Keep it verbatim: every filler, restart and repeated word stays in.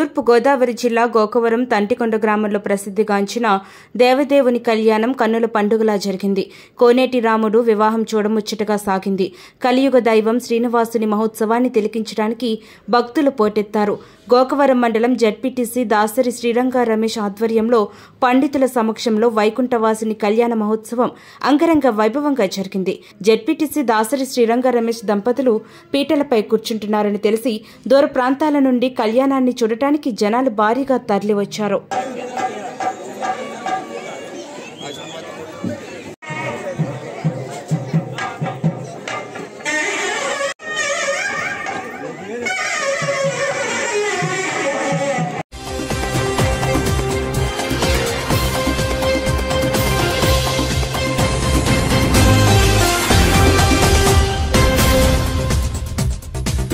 తూర్పు గోదావరి జిల్లా గోకవరం తంటికొండ గ్రామంలో ప్రసిద్ధిగాంచిన దేవదేవుని కళ్యాణం కన్నుల పండుగలా జరిగింది. కోనేటి రాముడు వివాహం చూడముచ్చటగా సాగింది. కలియుగ దైవం శ్రీనివాసుని మహోత్సవాన్ని తిలకించడానికి భక్తులు పోటెత్తారు. గోకవరం మండలం జెడ్ పీటీసీ దాసరి శ్రీరంగ రమేష్ ఆధ్వర్యంలో పండితుల సమక్షంలో వైకుంఠవాసుని కళ్యాణ మహోత్సవం అంగరంగ వైభవంగా జరిగింది. జెడ్ పీటీసీ దాసరి శ్రీరంగ రమేష్ దంపతులు పీటలపై కూర్చుంటున్నారని తెలిసి దూర ప్రాంతాల నుండి కళ్యాణాన్ని చూడటానికి జనాలు భారీగా తరలివచ్చారు.